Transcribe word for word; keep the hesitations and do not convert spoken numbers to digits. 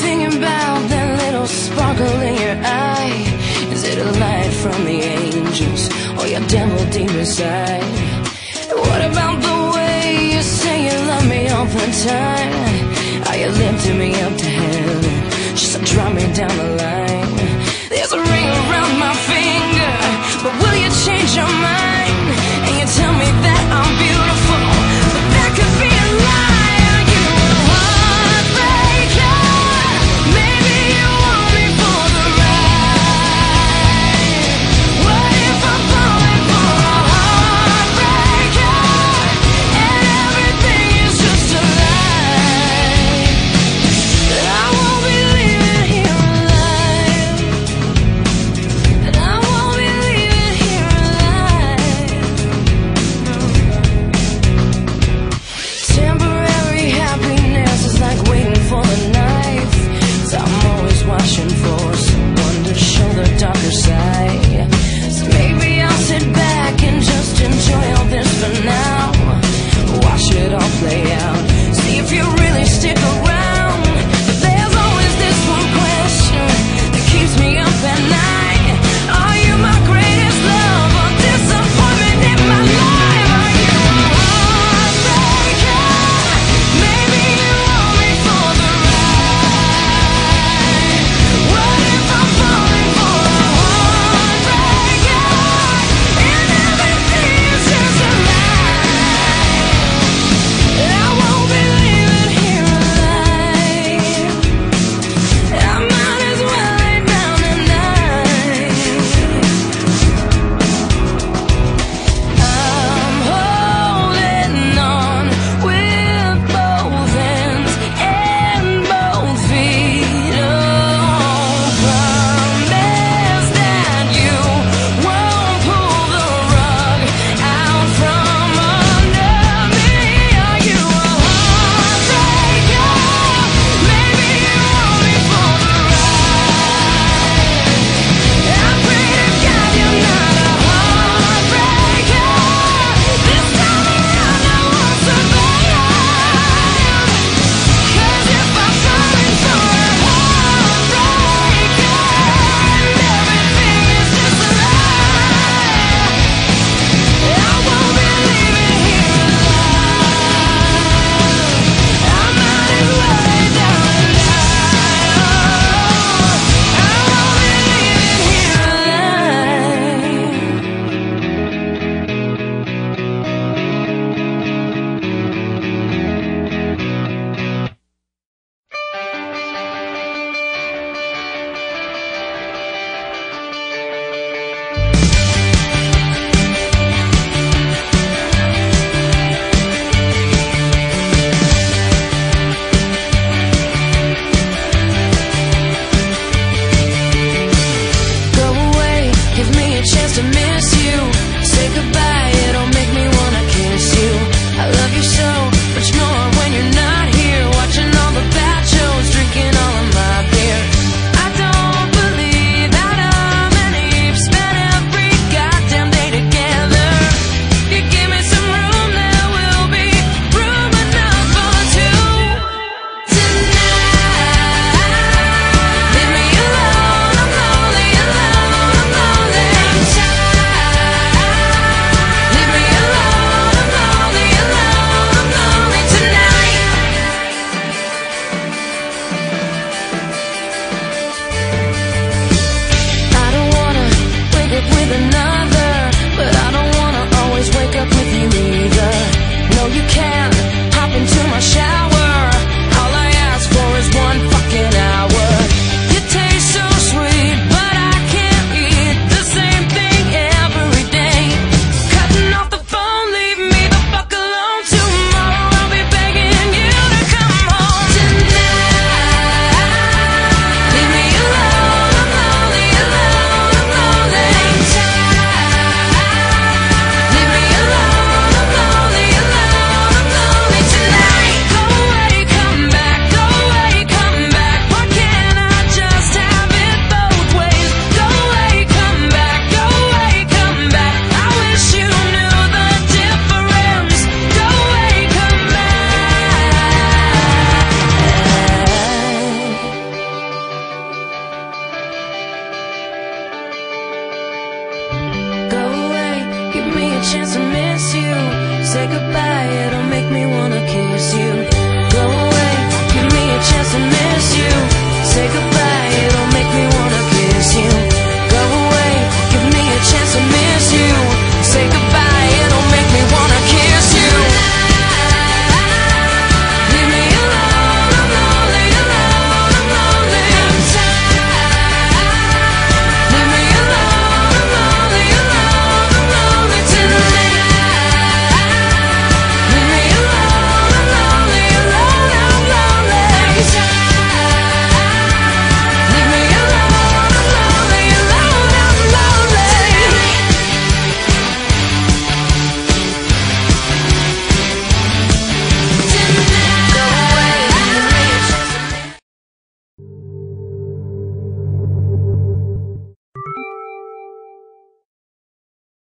Thinking about that little sparkle in your eye. Is it a light from the angels or your devil deep inside? What about the way you say you love me all the time? Are you lifting me up to heaven just to drop me down the line?